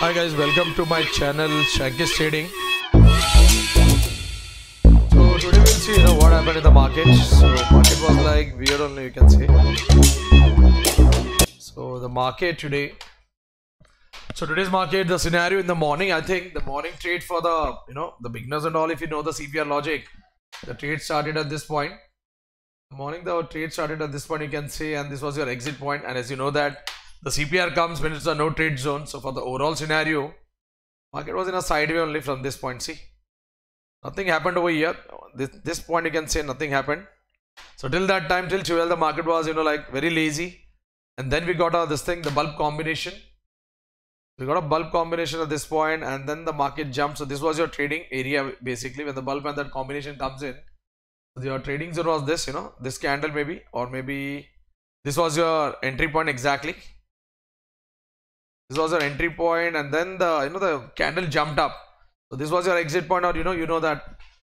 Hi guys, welcome to my channel Shanky's Trading. So today we'll see what happened in the market. So market was like weird only, you can see. So the market today. So today's market, the scenario in the morning, I think the morning trade for the the beginners and all, if you know the CPR logic, the trade started at this point. You can see, and this was your exit point, and as you know that the CPR comes when it's a no trade zone. So for the overall scenario, market was in a sideway only from this point. See, nothing happened over here. This point you can say nothing happened. So till that time, till 12, the market was like very lazy, and then we got this thing, the bulb combination. We got a bulb combination at this point, and then the market jumped. So this was your trading area basically, when the bulb and that combination comes in. So your trading zone was this, this candle maybe, or maybe this was your entry point exactly. This was your entry point, and then the the candle jumped up. So this was your exit point, or that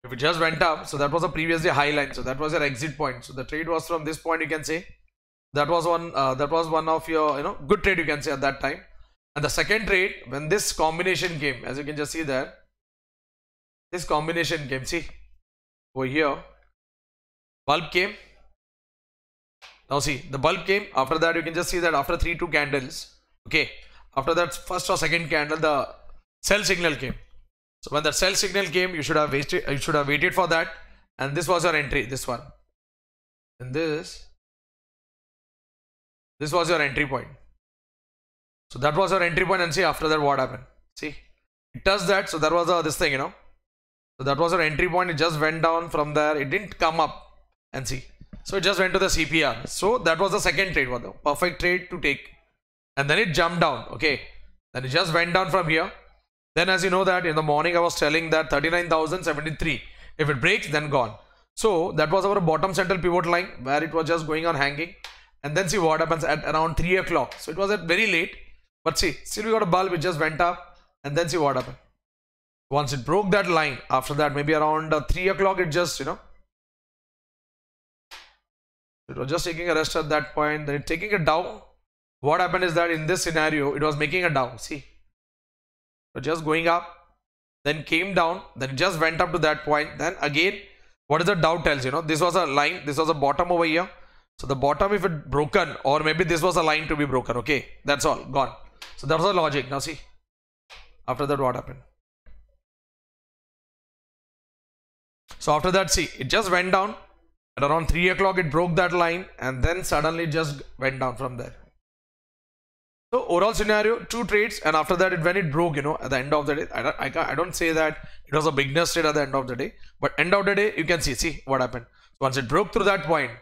if it just went up, so that was a previous day high line. So that was your exit point. So the trade was from this point, you can say. That was one. That was one of your good trade, you can say, at that time. And the second trade, when this combination came, as you can just see there, this combination came. See, over here, bulb came. Now see, the bulb came. After that, you can just see that after 3-2 candles, okay. After that first or second candle, the sell signal came. So when the sell signal came, you should have waited. You should have waited for that. And this was your entry. This one. And this was your entry point. So that was your entry point, and see after that what happened. See, it touched that. So that was this thing, So that was your entry point. It just went down from there. It didn't come up. And see, so it just went to the CPR. So that was the second trade, was the perfect trade to take. And then it jumped down, okay. Then it just went down from here. Then as you know that in the morning I was telling that 39,073. If it breaks, then gone. So that was our bottom central pivot line where it was just going on hanging. And then see what happens at around 3 o'clock. So it was at very late. But see, still we got a bulb, it just went up. And then see what happened. Once it broke that line, after that maybe around 3 o'clock it just, it was just taking a rest at that point. Then it's taking a down. What happened is that in this scenario, it was making a down, see. So just going up, then came down, then it just went up to that point. Then again, what is the down tells, this was a line, this was a bottom over here. So the bottom, if it broken, or maybe this was a line to be broken, okay. That's all, gone. So that was the logic. Now see, after that what happened. So after that, see, it just went down. At around 3 o'clock, it broke that line, and then suddenly just went down from there. So overall scenario, 2 trades, and after that, when it broke, at the end of the day, I don't say that it was a beginner's trade at the end of the day, but end of the day, you can see what happened. So once it broke through that point,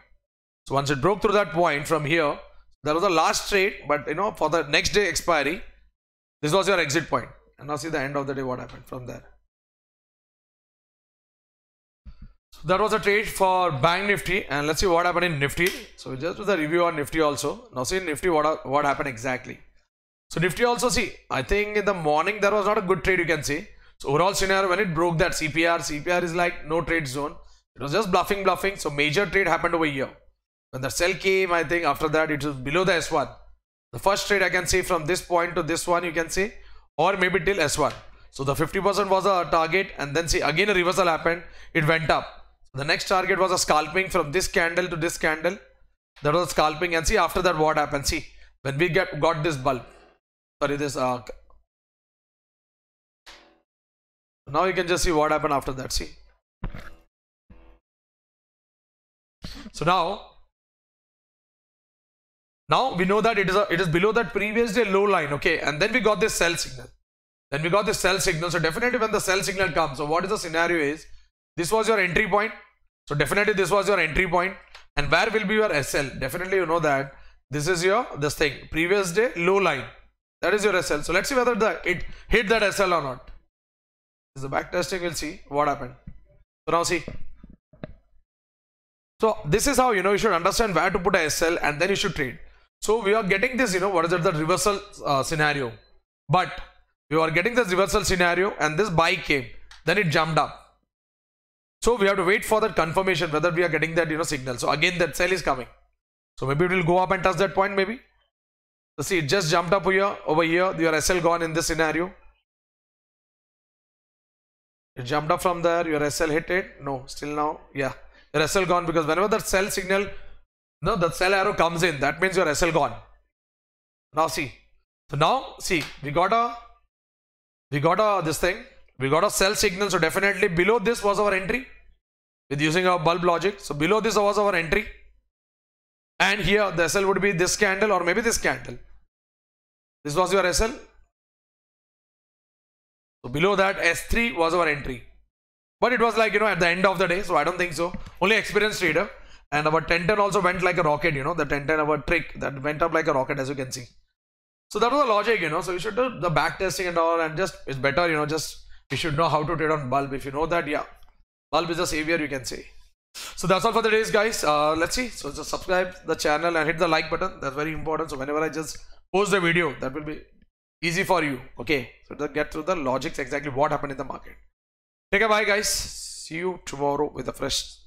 from here, that was the last trade, but for the next day expiry, this was your exit point. And now see the end of the day, what happened from there. So that was a trade for Bank Nifty, and let's see what happened in Nifty. So we just do the review on Nifty also. Now see in Nifty what happened exactly. So Nifty also, see, I think in the morning there was not a good trade, you can see. So overall scenario, when it broke that CPR is like no trade zone. It was just bluffing. So major trade happened over here. When the sell came, I think after that it was below the S1. The first trade I can say from this point to this one, you can say, or maybe till S1. So the 50% was a target, and then see again a reversal happened. It went up. The next target was a scalping from this candle to this candle. That was a scalping, and see after that what happened. See, when we got this bulb, sorry, this now you can just see what happened after that. See, so now we know that it is below that previous day low line, okay. And then we got this sell signal. So definitely when the sell signal comes, so what is the scenario is, this was your entry point. So definitely this was your entry point. And where will be your SL? Definitely that this is your previous day low line. That is your SL. So let's see whether it hit that SL or not. This is the back testing, we'll see what happened. So now see. So this is how you should understand where to put a SL, and then you should trade. So we are getting this, what is it, the reversal scenario. But we are getting this reversal scenario, and this buy came. Then it jumped up. So we have to wait for that confirmation whether we are getting that signal. So again that sell is coming. So maybe it will go up and touch that point maybe. See, it just jumped up here, over here, your SL gone in this scenario. It jumped up from there, your SL hit it, no, still now, yeah, your SL gone, because whenever that sell signal, no, that sell arrow comes in, that means your SL gone. Now see, so now see, we got a sell signal, so definitely below this was our entry, with using our bulb logic, so below this was our entry. And here the SL would be this candle or maybe this candle. This was your SL. So below that S3 was our entry. But it was like, you know, at the end of the day. So I don't think so. Only experienced trader. And our 1010 also went like a rocket, you know. The 1010 our trick that went up like a rocket, as you can see. So that was the logic, you know. So you should do the back testing and all, and just it's better, you know, just we should know how to trade on bulb. If you know that, yeah. Bulb is the savior, you can say. So that's all for the days, guys. Let's see. So just subscribe the channel and hit the like button. That's very important. So whenever I just post the video, that will be easy for you. Okay. So to get through the logics exactly what happened in the market. Take a bye, guys. See you tomorrow with a fresh